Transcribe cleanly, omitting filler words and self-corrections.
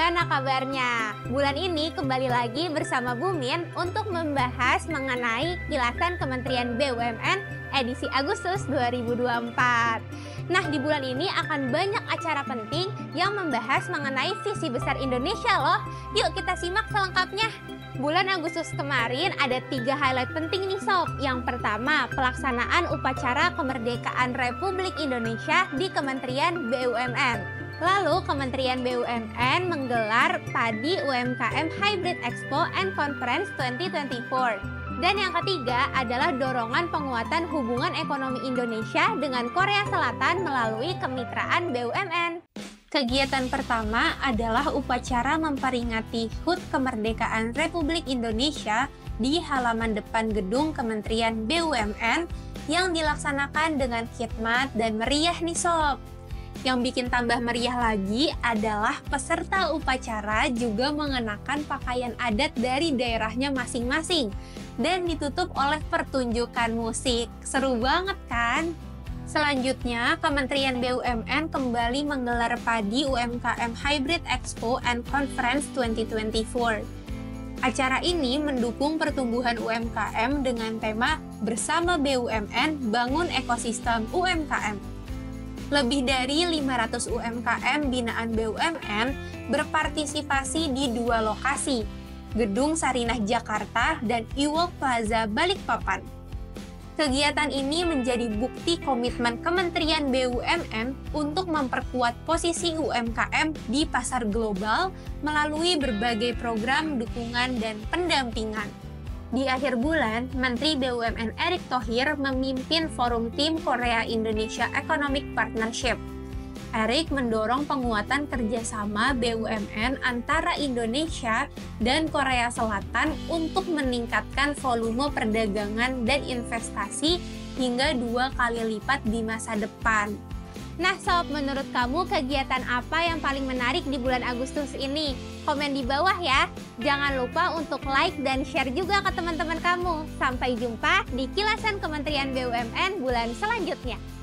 gimana kabarnya? Bulan ini kembali lagi bersama Bumin untuk membahas mengenai kilasan Kementerian BUMN edisi Agustus 2024. Nah, di bulan ini akan banyak acara penting yang membahas mengenai visi besar Indonesia loh. Yuk kita simak selengkapnya. Bulan Agustus kemarin ada 3 highlight penting nih sob. Yang pertama, pelaksanaan upacara kemerdekaan Republik Indonesia di Kementerian BUMN. Lalu Kementerian BUMN menggelar PaDi UMKM Hybrid Expo and Conference 2024. Dan yang ketiga adalah dorongan penguatan hubungan ekonomi Indonesia dengan Korea Selatan melalui kemitraan BUMN. Kegiatan pertama adalah upacara memperingati HUT Kemerdekaan Republik Indonesia di halaman depan gedung Kementerian BUMN yang dilaksanakan dengan khidmat dan meriah nih sob. Yang bikin tambah meriah lagi adalah peserta upacara juga mengenakan pakaian adat dari daerahnya masing-masing dan ditutup oleh pertunjukan musik. Seru banget kan? Selanjutnya, Kementerian BUMN kembali menggelar PaDi UMKM Hybrid Expo and Conference 2024. Acara ini mendukung pertumbuhan UMKM dengan tema Bersama BUMN Bangun Ekosistem UMKM. Lebih dari 500 UMKM binaan BUMN berpartisipasi di 2 lokasi, Gedung Sarinah Jakarta dan iWalk Plaza Balikpapan. Kegiatan ini menjadi bukti komitmen Kementerian BUMN untuk memperkuat posisi UMKM di pasar global melalui berbagai program dukungan dan pendampingan. Di akhir bulan, Menteri BUMN Erick Thohir memimpin Forum Tim Korea Indonesia Economic Partnership. Erick mendorong penguatan kerjasama BUMN antara Indonesia dan Korea Selatan untuk meningkatkan volume perdagangan dan investasi hingga 2 kali lipat di masa depan. Nah sob, menurut kamu kegiatan apa yang paling menarik di bulan Agustus ini? Komen di bawah ya. Jangan lupa untuk like dan share juga ke teman-teman kamu. Sampai jumpa di Kilasan Kementerian BUMN bulan selanjutnya.